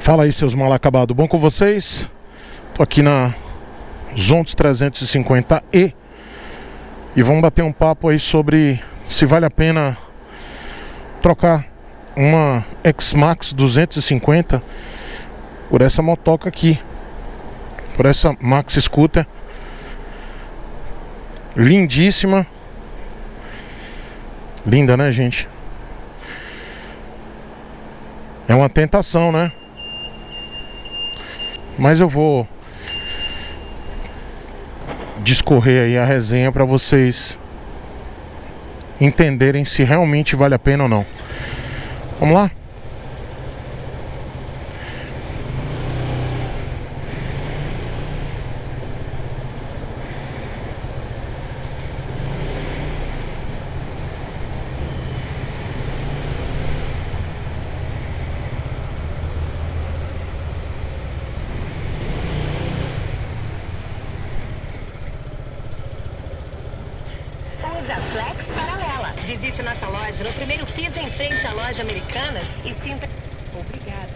Fala aí, seus mal acabados, bom com vocês? Tô aqui na Zontes 350E e vamos bater um papo aí sobre se vale a pena trocar uma X-Max 250 por essa motoca aqui, por essa Max Scooter lindíssima. Linda, né, gente? É uma tentação, né? Mas eu vou discorrer aí a resenha para vocês entenderem se realmente vale a pena ou não. Vamos lá? Visite nossa loja no primeiro piso em frente à loja Americanas e sinta... Obrigada.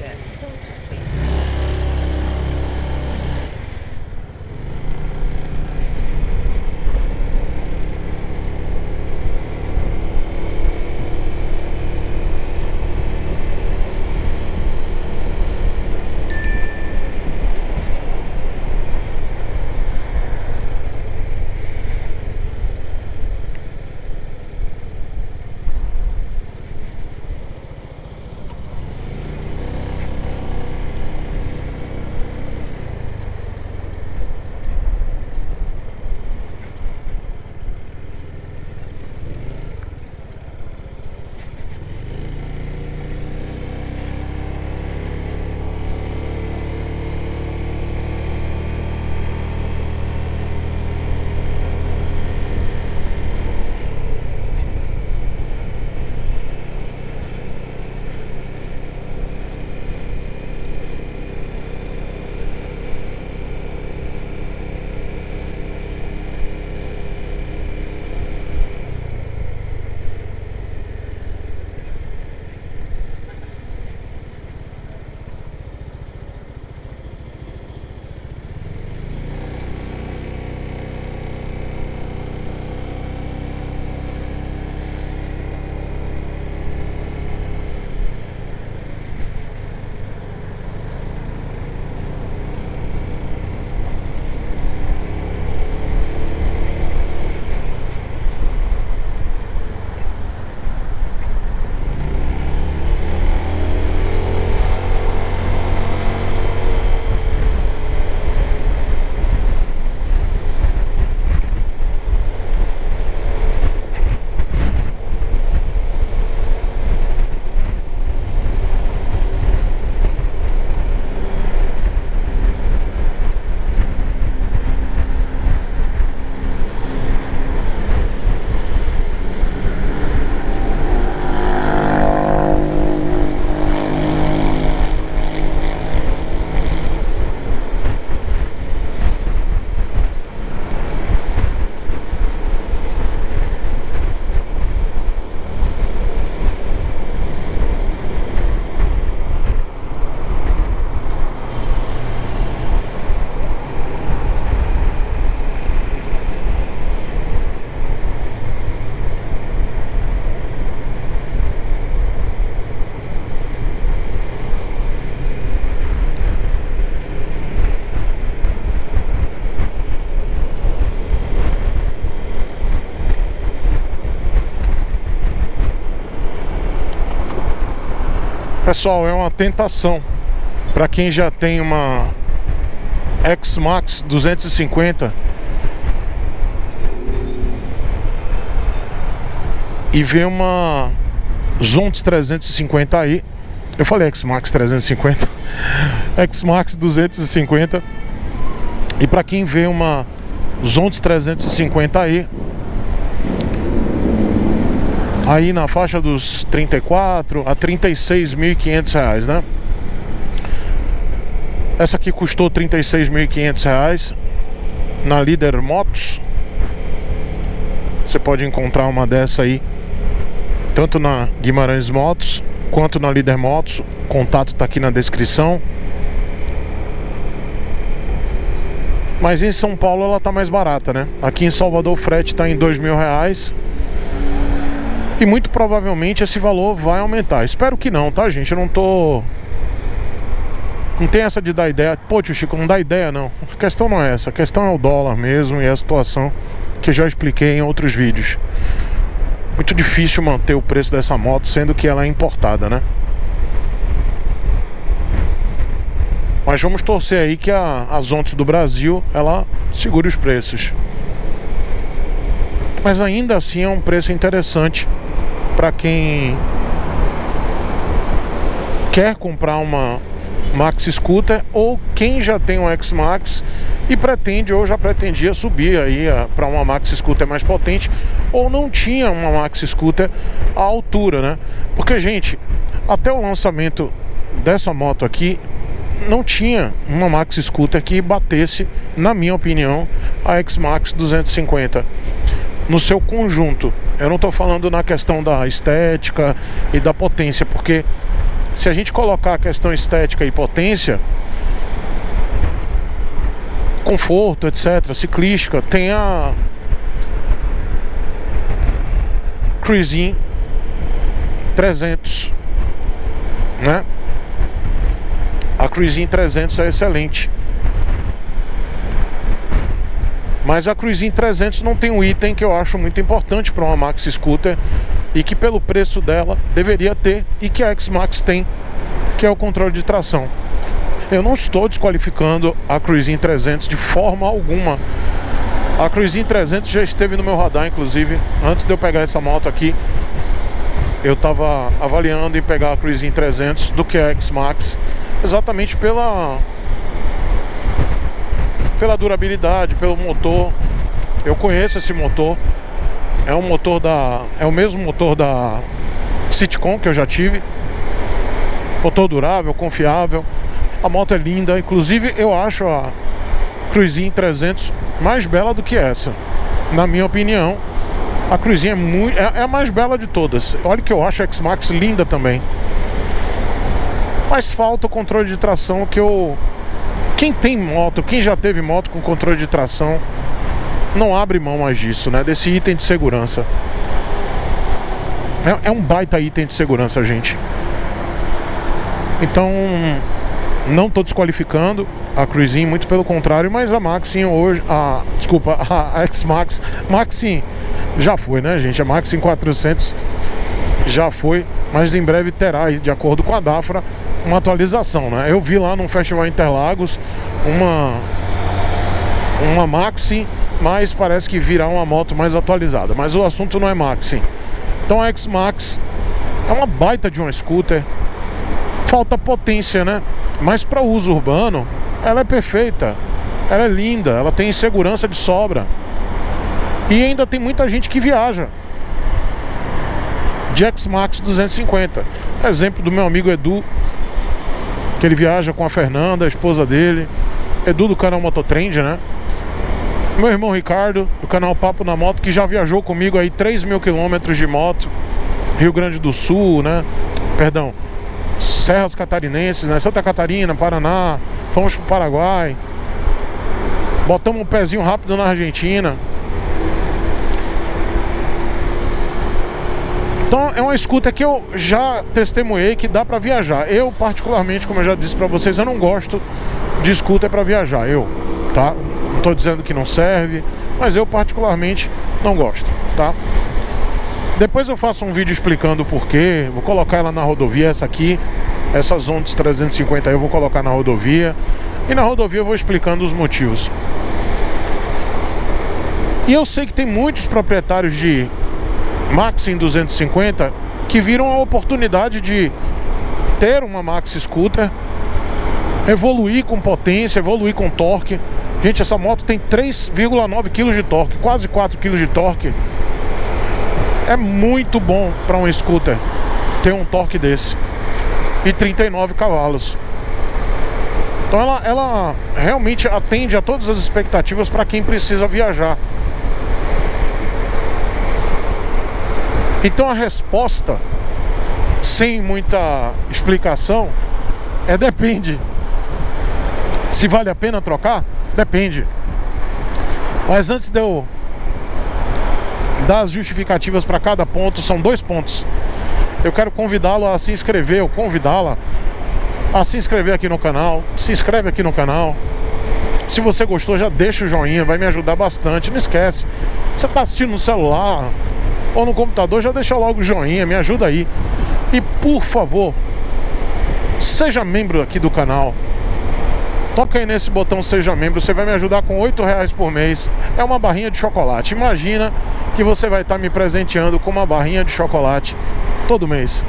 Pessoal, é uma tentação para quem já tem uma X-Max 250 e vê uma Zontes 350 aí. Eu falei X-Max 350, X-Max 250. E para quem vê uma Zontes 350 aí, aí na faixa dos 34 a 36.500 reais, né? Essa aqui custou 36.500 reais na Líder Motos. Você pode encontrar uma dessa aí tanto na Guimarães Motos quanto na Líder Motos. O contato está aqui na descrição. Mas em São Paulo ela tá mais barata, né? Aqui em Salvador o frete tá em R$2.000. E muito provavelmente esse valor vai aumentar. Espero que não, tá, gente? Eu não tô... Não tem essa de dar ideia. Pô, tio Chico, não dá ideia, não. A questão não é essa. A questão é o dólar mesmo e a situação que eu já expliquei em outros vídeos. Muito difícil manter o preço dessa moto, sendo que ela é importada, né? Mas vamos torcer aí que a Zontes do Brasil, ela segure os preços. Mas ainda assim é um preço interessante para quem quer comprar uma Max Scooter, ou quem já tem um X-Max e pretende ou já pretendia subir aí para uma Max Scooter mais potente, ou não tinha uma Max Scooter à altura, né? Porque, gente, até o lançamento dessa moto aqui não tinha uma Max Scooter que batesse, na minha opinião, a X-Max 250 no seu conjunto. Eu não estou falando na questão da estética e da potência, porque se a gente colocar a questão estética e potência, conforto, etc, ciclística, tem a Cruising 300, né? A Cruising 300 é excelente. Mas a Cruising 300 não tem um item que eu acho muito importante para uma Max Scooter e que pelo preço dela deveria ter, e que a X-Max tem, que é o controle de tração. Eu não estou desqualificando a Cruising 300 de forma alguma. A Cruising 300 já esteve no meu radar, inclusive. Antes de eu pegar essa moto aqui, eu estava avaliando em pegar a Cruising 300 do que a X-Max, exatamente pela durabilidade, pelo motor. Eu conheço esse motor. É o mesmo motor da Citycom que eu já tive. Motor durável, confiável. A moto é linda. Inclusive eu acho a Cruising 300 mais bela do que essa. Na minha opinião, a Cruising é a mais bela de todas. Olha que eu acho a X-Max linda também, mas falta o controle de tração que eu... Quem tem moto, quem já teve moto com controle de tração, não abre mão mais disso, né? Desse item de segurança. É um baita item de segurança, gente. Então, não tô desqualificando a Cruising, muito pelo contrário, mas a Maxin hoje... Desculpa, a X-Max... Maxin já foi, né, gente? A Maxin 400 já foi, mas em breve terá, de acordo com a Dafra, uma atualização, né? Eu vi lá no Festival Interlagos uma Maxi, mas parece que virá uma moto mais atualizada. Mas o assunto não é Maxi. Então a X-Max é uma baita de uma scooter. Falta potência, né? Mas para uso urbano ela é perfeita. Ela é linda, ela tem segurança de sobra. E ainda tem muita gente que viaja de X-Max 250. Exemplo do meu amigo Edu, que ele viaja com a Fernanda, a esposa dele. Edu do canal Mototrend, né? Meu irmão Ricardo, do canal Papo na Moto, que já viajou comigo aí 3.000 quilômetros de moto, Rio Grande do Sul, né? Perdão, Serras Catarinenses, né? Santa Catarina, Paraná. Fomos pro Paraguai. Botamos um pezinho rápido na Argentina. Então é uma scooter que eu já testemunhei que dá pra viajar. Eu particularmente, como eu já disse pra vocês, eu não gosto de scooter pra viajar. Eu, tá? Não tô dizendo que não serve, mas eu particularmente não gosto, tá? Depois eu faço um vídeo explicando o porquê. Vou colocar ela na rodovia, essa aqui. Essa Zontes 350 eu vou colocar na rodovia. E na rodovia eu vou explicando os motivos. E eu sei que tem muitos proprietários de Maxin 250 que viram a oportunidade de ter uma Max Scooter, evoluir com potência, evoluir com torque. Gente, essa moto tem 3,9 kg de torque, quase 4 kg de torque. É muito bom para um scooter ter um torque desse e 39 cavalos. Então ela realmente atende a todas as expectativas para quem precisa viajar. Então a resposta sem muita explicação, é depende. Se vale a pena trocar? Depende. Mas antes de eu dar as justificativas para cada ponto, são dois pontos, eu quero convidá-lo a se inscrever, ou convidá-la a se inscrever aqui no canal. Se inscreve aqui no canal. Se você gostou, já deixa o joinha, vai me ajudar bastante. Não esquece, você está assistindo no celular ou no computador, já deixa logo o joinha, me ajuda aí. E por favor, seja membro aqui do canal. Toca aí nesse botão seja membro, você vai me ajudar com R$8 por mês. É uma barrinha de chocolate. Imagina que você vai estar me presenteando com uma barrinha de chocolate todo mês.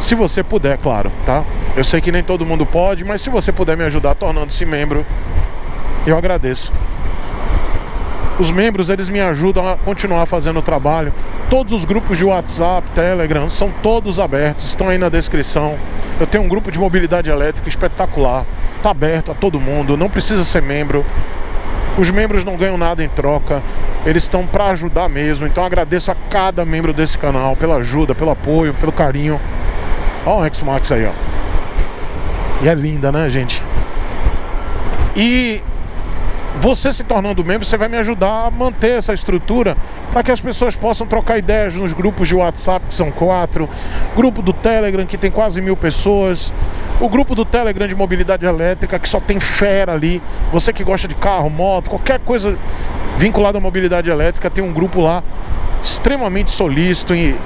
Se você puder, claro, tá? Eu sei que nem todo mundo pode, mas se você puder me ajudar tornando-se membro, eu agradeço. Os membros, eles me ajudam a continuar fazendo o trabalho. Todos os grupos de WhatsApp, Telegram, são todos abertos, estão aí na descrição. Eu tenho um grupo de mobilidade elétrica espetacular, está aberto a todo mundo, não precisa ser membro. Os membros não ganham nada em troca, eles estão para ajudar mesmo. Então agradeço a cada membro desse canal pela ajuda, pelo apoio, pelo carinho. Olha o X-Max aí, ó. E é linda, né, gente? E você se tornando membro, você vai me ajudar a manter essa estrutura para que as pessoas possam trocar ideias nos grupos de WhatsApp, que são 4, grupo do Telegram, que tem quase 1000 pessoas, o grupo do Telegram de mobilidade elétrica, que só tem fera ali. Você que gosta de carro, moto, qualquer coisa vinculada à mobilidade elétrica, tem um grupo lá extremamente solícito e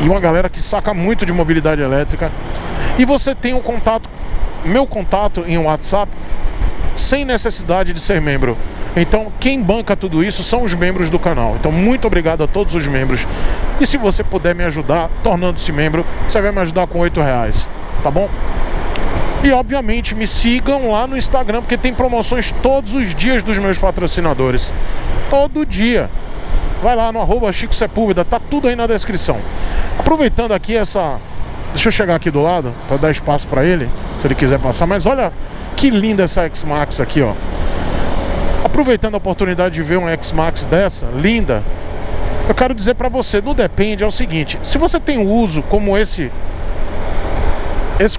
uma galera que saca muito de mobilidade elétrica. E você tem um contato, meu contato em WhatsApp, sem necessidade de ser membro. Então quem banca tudo isso são os membros do canal. Então muito obrigado a todos os membros. E se você puder me ajudar tornando-se membro, você vai me ajudar com R$8, tá bom? E obviamente me sigam lá no Instagram, porque tem promoções todos os dias dos meus patrocinadores. Todo dia. Vai lá no arroba Chico Sepúlveda, tá tudo aí na descrição. Aproveitando aqui essa... Deixa eu chegar aqui do lado, para dar espaço para ele, se ele quiser passar. Mas olha que linda essa X-Max aqui, ó. Aproveitando a oportunidade de ver uma X-Max dessa, linda, eu quero dizer para você, não depende, é o seguinte. Se você tem um uso como esse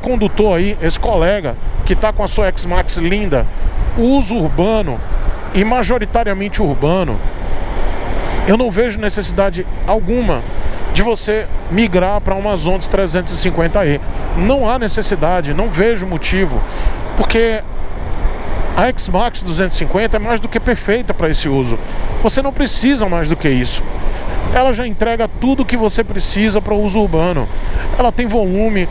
condutor aí, esse colega que tá com a sua X-Max linda, o uso urbano e majoritariamente urbano, eu não vejo necessidade alguma de você migrar para uma Zontes 350E. Não há necessidade, não vejo motivo, porque a X-Max 250 é mais do que perfeita para esse uso. Você não precisa mais do que isso. Ela já entrega tudo que você precisa para o uso urbano. Ela tem volume,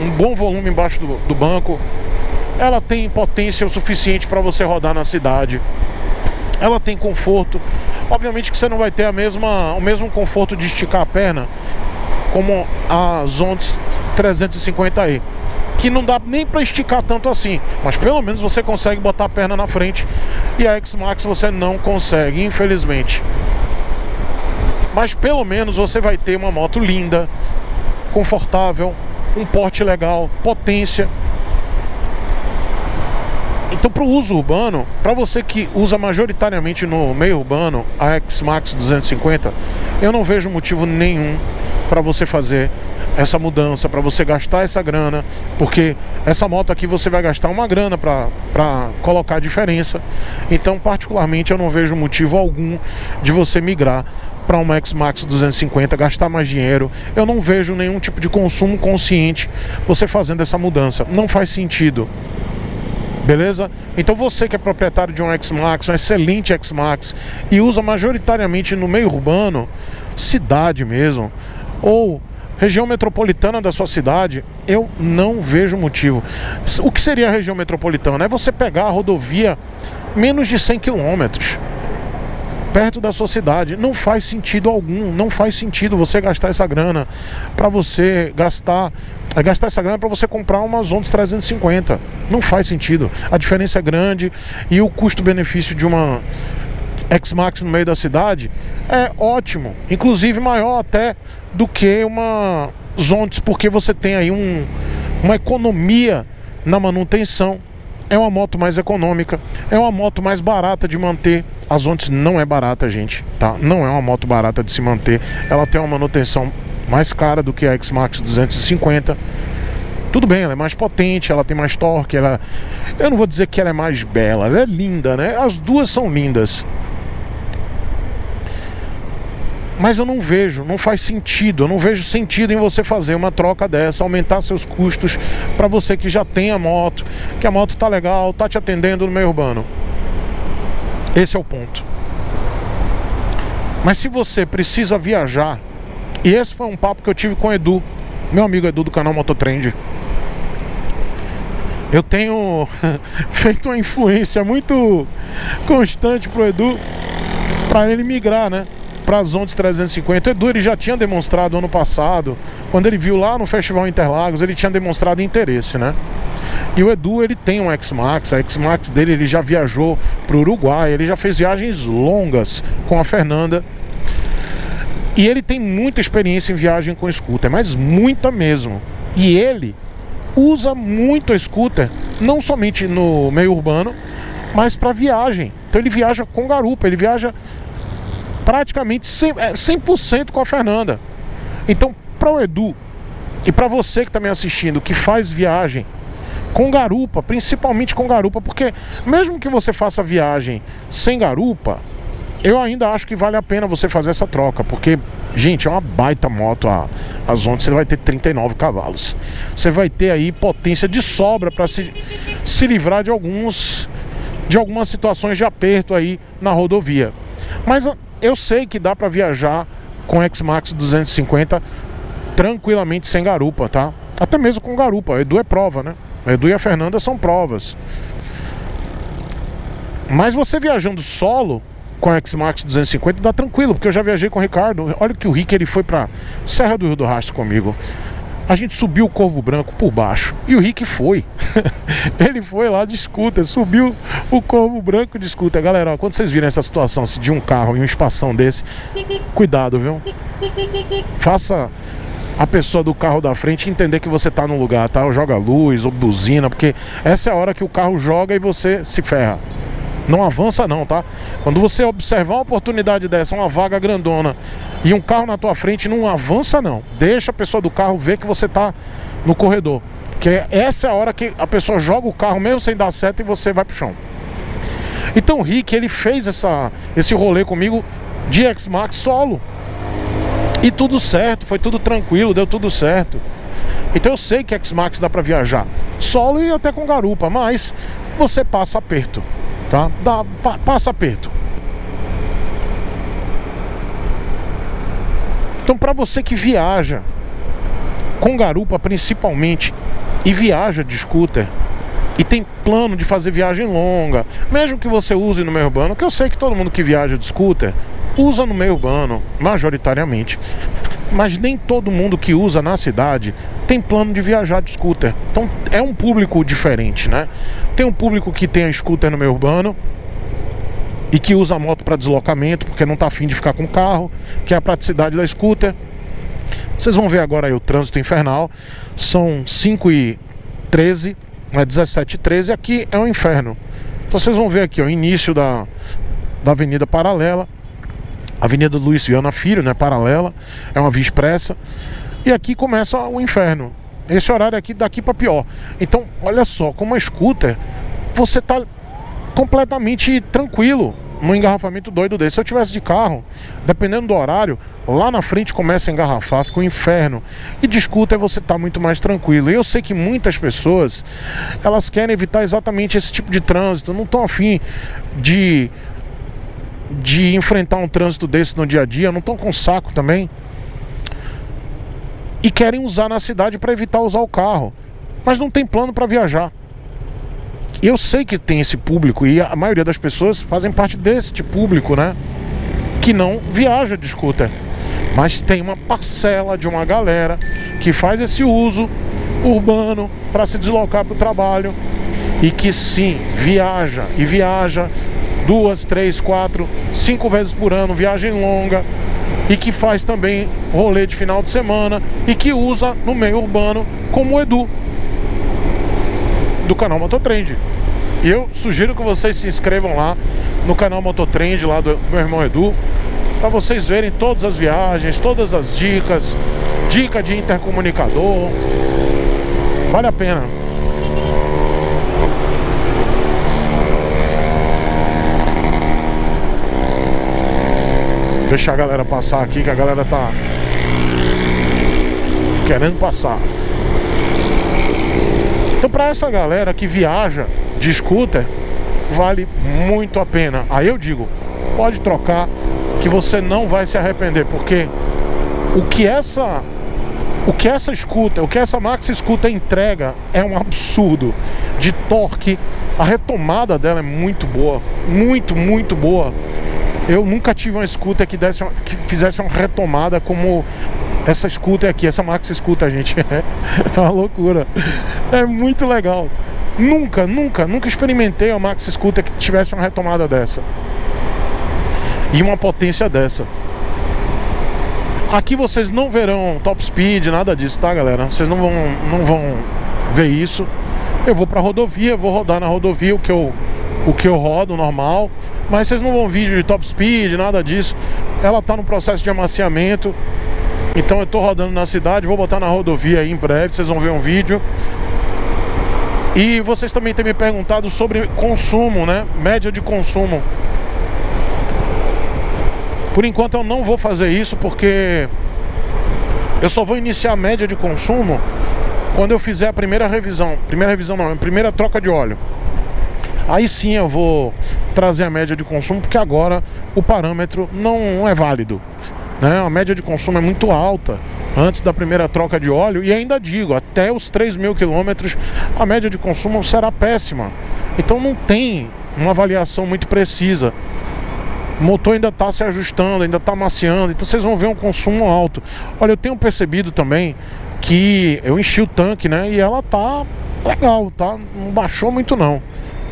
um bom volume embaixo do banco. Ela tem potência o suficiente para você rodar na cidade. Ela tem conforto. Obviamente que você não vai ter o mesmo conforto de esticar a perna como a Zontes 350E, que não dá nem para esticar tanto assim, mas pelo menos você consegue botar a perna na frente. E a X-Max você não consegue, infelizmente. Mas pelo menos você vai ter uma moto linda, confortável, um porte legal, potência. Então para o uso urbano, para você que usa majoritariamente no meio urbano a X-Max 250, eu não vejo motivo nenhum para você fazer essa mudança, para você gastar essa grana, porque essa moto aqui você vai gastar uma grana para colocar a diferença. Então particularmente eu não vejo motivo algum de você migrar para uma X-Max 250, gastar mais dinheiro. Eu não vejo nenhum tipo de consumo consciente você fazendo essa mudança, não faz sentido. Beleza? Então você que é proprietário de um X-Max, um excelente X-Max, e usa majoritariamente no meio urbano, cidade mesmo, ou região metropolitana da sua cidade, eu não vejo motivo. O que seria a região metropolitana? É você pegar a rodovia menos de 100 km perto da sua cidade. Não faz sentido algum, não faz sentido você gastar essa grana para você gastar essa grana para você comprar uma Zontes 350. Não faz sentido. A diferença é grande e o custo-benefício de uma X-Max no meio da cidade é ótimo, inclusive maior até do que uma Zontes, porque você tem aí uma economia na manutenção. É uma moto mais econômica, é uma moto mais barata de manter. A Zontes não é barata, gente, tá? Não é uma moto barata de se manter. Ela tem uma manutenção mais cara do que a X-Max 250. Tudo bem, ela é mais potente, ela tem mais torque, ela... eu não vou dizer que ela é mais bela, ela é linda, né? As duas são lindas. Mas eu não vejo, não faz sentido, eu não vejo sentido em você fazer uma troca dessa, aumentar seus custos para você que já tem a moto, que a moto tá legal, tá te atendendo no meio urbano. Esse é o ponto. Mas se você precisa viajar, e esse foi um papo que eu tive com o Edu, meu amigo Edu do canal Mototrend. Eu tenho feito uma influência muito constante pro Edu, para ele migrar, né, para as Zontes 350. O Edu, ele já tinha demonstrado ano passado, quando ele viu lá no Festival Interlagos, ele tinha demonstrado interesse, né? E o Edu, ele tem um X-Max, a X-Max dele, ele já viajou para o Uruguai, ele já fez viagens longas com a Fernanda. E ele tem muita experiência em viagem com scooter, mas muita mesmo. E ele usa muito a scooter, não somente no meio urbano, mas para viagem. Então ele viaja com garupa, ele viaja praticamente 100% com a Fernanda. Então, para o Edu e para você que está me assistindo, que faz viagem com garupa, principalmente com garupa, porque mesmo que você faça viagem sem garupa, eu ainda acho que vale a pena você fazer essa troca, porque, gente, é uma baita moto a Zontes, você vai ter 39 cavalos. Você vai ter aí potência de sobra para se livrar de algumas situações de aperto aí na rodovia. Mas eu sei que dá para viajar com X-Max 250 tranquilamente sem garupa, tá? Até mesmo com garupa, o Edu é prova, né? O Edu e a Fernanda são provas. Mas você viajando solo com a X-Max 250 dá tranquilo, porque eu já viajei com o Ricardo. Olha que o Rick, ele foi pra Serra do Rio do Rastro comigo. A gente subiu o Corvo Branco por baixo e o Rick foi. Ele foi lá de scooter, subiu o Corvo Branco de scooter. Galera, ó, quando vocês virem essa situação assim, de um carro e um espação desse, cuidado, viu? Faça a pessoa do carro da frente entender que você tá no lugar, tá? Ou joga luz, ou buzina, porque essa é a hora que o carro joga e você se ferra. Não avança não, tá? Quando você observar uma oportunidade dessa, uma vaga grandona, e um carro na tua frente, não avança não. Deixa a pessoa do carro ver que você tá no corredor, porque essa é a hora que a pessoa joga o carro mesmo sem dar seta e você vai pro chão. Então o Rick, ele fez esse rolê comigo de X-Max solo, e tudo certo, foi tudo tranquilo, deu tudo certo. Então eu sei que X-Max dá pra viajar solo e até com garupa, mas você passa aperto, tá? Passa aperto. Então, para você que viaja com garupa principalmente, e viaja de scooter, e tem plano de fazer viagem longa, mesmo que você use no meio urbano, que eu sei que todo mundo que viaja de scooter usa no meio urbano, majoritariamente, mas nem todo mundo que usa na cidade tem plano de viajar de scooter. Então é um público diferente, né? Tem um público que tem a scooter no meio urbano e que usa a moto para deslocamento, porque não tá afim de ficar com o carro, que é a praticidade da scooter. Vocês vão ver agora aí o trânsito infernal. São 5h13, né, 17h13, aqui é um inferno. Então vocês vão ver aqui, ó, o início da avenida paralela, Avenida Luiz Viana Filho, né, paralela, é uma via expressa. E aqui começa o inferno. Esse horário aqui, daqui para pior. Então, olha só, com uma scooter, você tá completamente tranquilo num engarrafamento doido desse. Se eu tivesse de carro, dependendo do horário, lá na frente começa a engarrafar, fica um inferno. E de scooter você tá muito mais tranquilo. E eu sei que muitas pessoas, elas querem evitar exatamente esse tipo de trânsito, não estão afim de enfrentar um trânsito desse no dia a dia, não estão com saco também, e querem usar na cidade para evitar usar o carro, mas não tem plano para viajar. Eu sei que tem esse público, e a maioria das pessoas fazem parte deste público, né, que não viaja de scooter. Mas tem uma parcela de uma galera que faz esse uso urbano para se deslocar para o trabalho, e que sim, viaja, e viaja 2, 3, 4, 5 vezes por ano, viagem longa, e que faz também rolê de final de semana, e que usa no meio urbano, como o Edu do canal Mototrend. E eu sugiro que vocês se inscrevam lá no canal Mototrend, lá do meu irmão Edu, para vocês verem todas as viagens, todas as dicas, dica de intercomunicador. Vale a pena. Deixa a galera passar aqui, que a galera tá querendo passar. Então, pra essa galera que viaja de scooter, vale muito a pena. Aí eu digo, pode trocar, que você não vai se arrepender, porque o que essa Maxi Scooter entrega é um absurdo de torque. A retomada dela é muito boa, muito boa. Eu nunca tive uma scooter que fizesse uma retomada como essa scooter aqui, essa Maxi Scooter, gente. É uma loucura. É muito legal. Nunca experimentei uma Maxi Scooter que tivesse uma retomada dessa e uma potência dessa. Aqui vocês não verão top speed, nada disso, tá, galera? Vocês não vão ver isso. Eu vou pra rodovia, vou rodar na rodovia o que eu rodo normal, mas vocês não vão vídeo de top speed, nada disso. Ela tá no processo de amaciamento, então eu tô rodando na cidade, vou botar na rodovia aí em breve, vocês vão ver um vídeo. E vocês também têm me perguntado sobre consumo, né? Média de consumo. Por enquanto eu não vou fazer isso, porque eu só vou iniciar a média de consumo quando eu fizer a primeira revisão. Primeira revisão não, a primeira troca de óleo. Aí sim eu vou trazer a média de consumo, porque agora o parâmetro não é válido, né? A média de consumo é muito alta antes da primeira troca de óleo. E ainda digo, até os 3.000 km a média de consumo será péssima. Então não tem uma avaliação muito precisa. O motor ainda está se ajustando, ainda está amaciando, então vocês vão ver um consumo alto. Olha, eu tenho percebido também que eu enchi o tanque, né? E ela tá legal, tá? Não baixou muito não.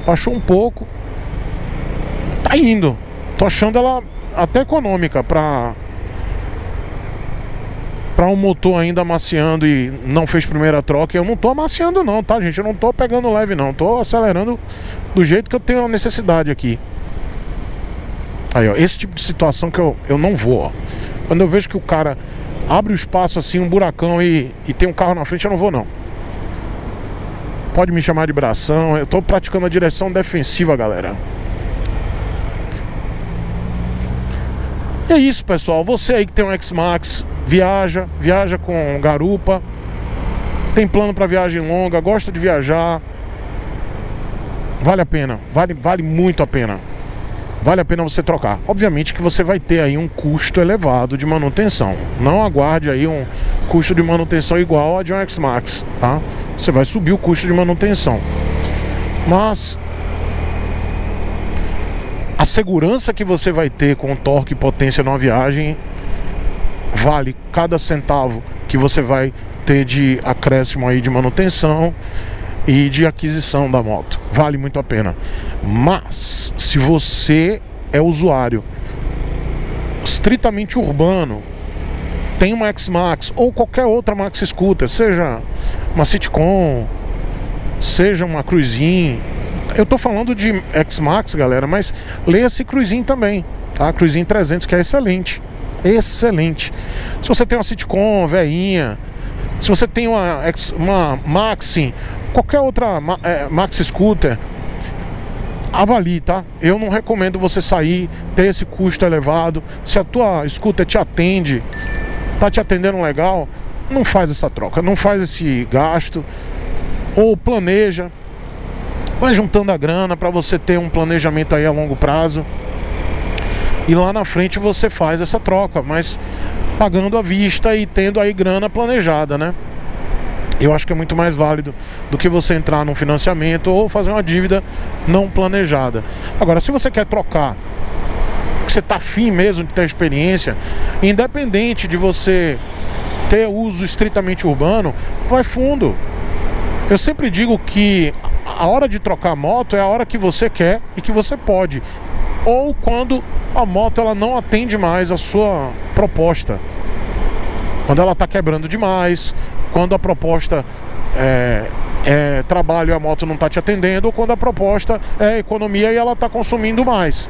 Baixou um pouco. Tá indo. Tô achando ela até econômica para um motor ainda amaciando e não fez primeira troca. Eu não tô amaciando não, tá, gente? Eu não tô pegando leve não. Tô acelerando do jeito que eu tenho a necessidade aqui. Aí, ó, esse tipo de situação que eu não vou, ó. Quando eu vejo que o cara abre o espaço assim, um buracão e tem um carro na frente, eu não vou não. Pode me chamar de bração, eu tô praticando a direção defensiva, galera. E é isso, pessoal. Você aí que tem um X-Max, viaja com garupa, tem plano pra viagem longa, gosta de viajar, vale a pena, vale muito a pena. Vale a pena você trocar. Obviamente que você vai ter aí um custo elevado de manutenção. Não aguarde aí um custo de manutenção igual a de um X-Max, tá? Você vai subir o custo de manutenção. Mas a segurança que você vai ter com torque e potência numa viagem vale cada centavo que você vai ter de acréscimo aí de manutenção e de aquisição da moto. Vale muito a pena. Mas se você é usuário estritamente urbano, tem uma X-Max ou qualquer outra Maxi Scooter, seja uma Citycom, seja uma Cruising. Eu tô falando de X-Max, galera, mas leia-se Cruising também, tá? Cruising 300, que é excelente. Excelente. Se você tem uma Citycom veinha, se você tem uma Maxi, qualquer outra Maxi Scooter, avalie, tá? Eu não recomendo você sair, ter esse custo elevado. Se a tua scooter te atende, tá te atendendo legal, não faz essa troca, não faz esse gasto. Ou planeja, vai juntando a grana para você ter um planejamento aí a longo prazo, e lá na frente você faz essa troca, mas pagando à vista e tendo aí grana planejada, né? Eu acho que é muito mais válido do que você entrar num financiamento ou fazer uma dívida não planejada. Agora, se você quer trocar, que você tá afim mesmo de ter experiência, independente de você ter uso estritamente urbano, vai fundo. Eu sempre digo que a hora de trocar a moto é a hora que você quer e que você pode, ou quando a moto ela não atende mais a sua proposta, quando ela tá quebrando demais, quando a proposta é trabalho e a moto não está te atendendo, ou quando a proposta é economia e ela está consumindo mais.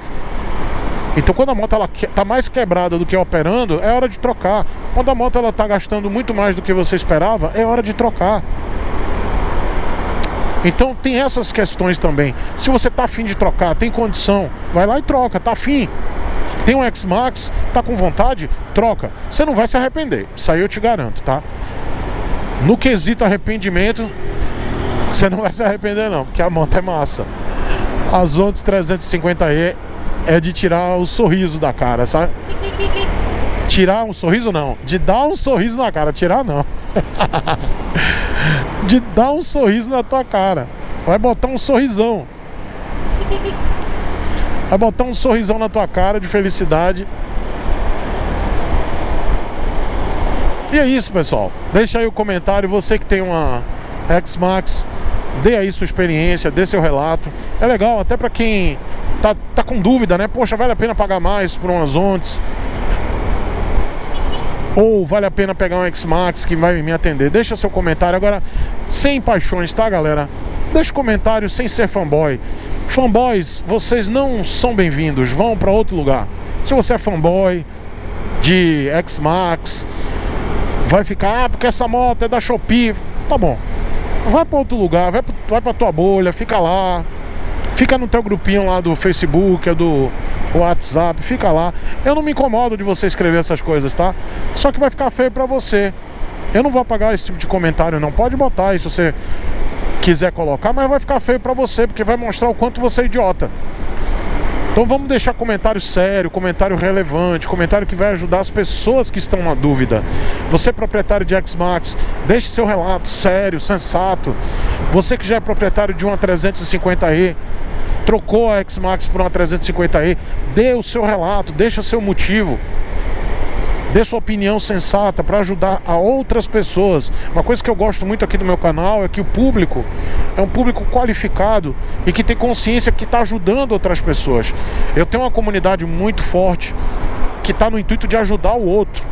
Então quando a moto ela tá mais quebrada do que operando, é hora de trocar. Quando a moto ela tá gastando muito mais do que você esperava, é hora de trocar. Então tem essas questões também. Se você tá afim de trocar, tem condição, vai lá e troca, tá afim. Tem um X-Max, tá com vontade, troca. Você não vai se arrepender, isso aí eu te garanto, tá? No quesito arrependimento, você não vai se arrepender não, porque a moto é massa. A Zontes 350E é de tirar o sorriso da cara, sabe? Tirar um sorriso não, de dar um sorriso na cara, tirar não. De dar um sorriso na tua cara. Vai botar um sorrisão. Vai botar um sorrisão na tua cara de felicidade. E é isso, pessoal. Deixa aí o comentário, você que tem uma X-Max, dê aí sua experiência, dê seu relato. É legal, até pra quem tá com dúvida, né? Poxa, vale a pena pagar mais por umas Zontes? Ou vale a pena pegar um X-Max que vai me atender? Deixa seu comentário agora, sem paixões, tá, galera? Deixa o comentário sem ser fanboy. Fanboys, vocês não são bem-vindos, vão pra outro lugar. Se você é fanboy de X-Max, vai ficar, ah, porque essa moto é da Shopee. Tá bom. Vai para outro lugar, vai para tua bolha, fica lá. Fica no teu grupinho lá do Facebook, do WhatsApp, fica lá. Eu não me incomodo de você escrever essas coisas, tá? Só que vai ficar feio para você. Eu não vou apagar esse tipo de comentário, não. Pode botar aí se você quiser colocar, mas vai ficar feio para você, porque vai mostrar o quanto você é idiota. Então vamos deixar comentário sério, comentário relevante, comentário que vai ajudar as pessoas que estão na dúvida. Você proprietário de X-Max, deixe seu relato sério, sensato. Você que já é proprietário de uma 350E, trocou a X-Max por uma 350E, dê o seu relato, deixa seu motivo, dê sua opinião sensata para ajudar a outras pessoas. Uma coisa que eu gosto muito aqui do meu canal é que o público é um público qualificado e que tem consciência que está ajudando outras pessoas. Eu tenho uma comunidade muito forte que está no intuito de ajudar o outro.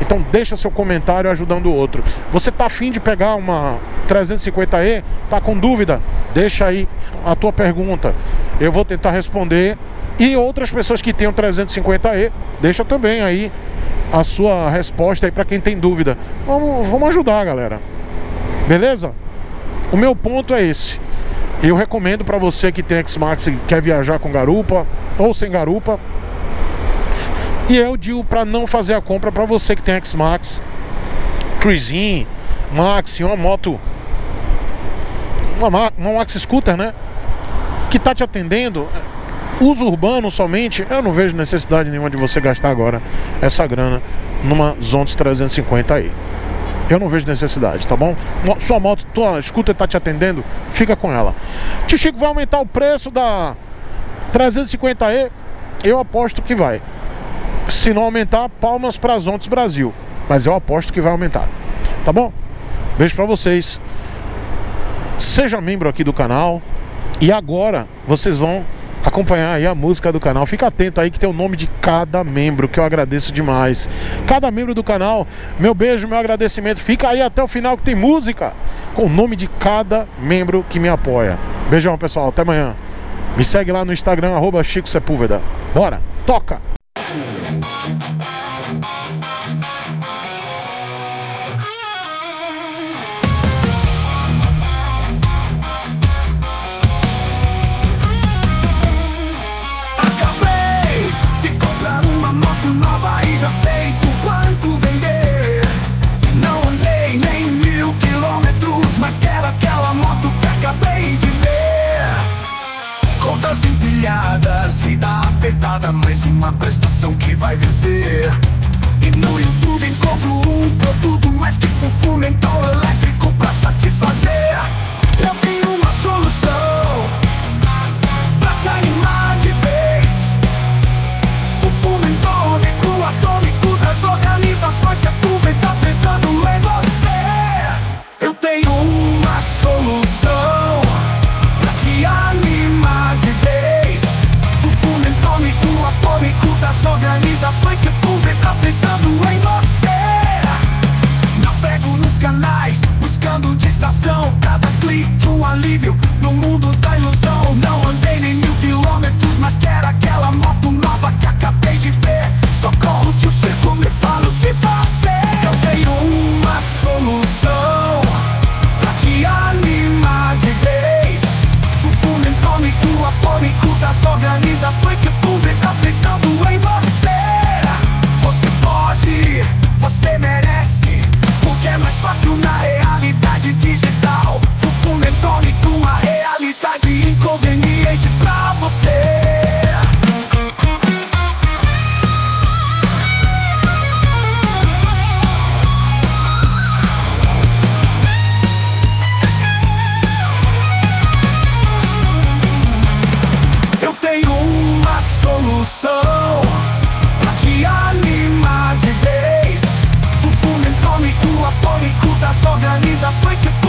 Então deixa seu comentário ajudando o outro. Você está afim de pegar uma 350E? Está com dúvida? Deixa aí a tua pergunta. Eu vou tentar responder. E outras pessoas que tenham 350E, deixa também aí a sua resposta aí para quem tem dúvida. Vamos ajudar, galera. Beleza? O meu ponto é esse. Eu recomendo para você que tem X-Max e quer viajar com garupa ou sem garupa. E eu digo para não fazer a compra para você que tem X-Max, Cruising, Max, uma moto, uma Max Scooter, né? Que tá te atendendo. Uso urbano somente, eu não vejo necessidade nenhuma de você gastar agora essa grana numa Zontes 350 aí. Eu não vejo necessidade, tá bom? Sua moto, tua scooter tá te atendendo, fica com ela. Tio Chico, vai aumentar o preço da 350E? Eu aposto que vai. Se não aumentar, palmas para Zontes Brasil. Mas eu aposto que vai aumentar, tá bom? Beijo pra vocês. Seja membro aqui do canal. E agora vocês vão acompanhar aí a música do canal. Fica atento aí que tem o nome de cada membro, que eu agradeço demais. Cada membro do canal, meu beijo, meu agradecimento. Fica aí até o final que tem música com o nome de cada membro que me apoia. Beijão, pessoal, até amanhã. Me segue lá no Instagram, @Chico Sepúlveda. Bora, toca! Empilhadas, vida apertada, mais uma prestação que vai vencer. E no YouTube encontro um produto mais que fufu mental elétrico pra satisfazer. Eu tenho uma solução pra te animar de vez. Fufu mental, único atômico das organizações. Se aproveita pensando em você. Eu tenho uma solução pra te animar de vez. Atômico das organizações, se tá pensando em você. Navego nos canais, buscando distração. Cada clique um alívio, no mundo da ilusão. Não andei nem 1000 quilômetros, mas quero aquela moto nova que cause I push it.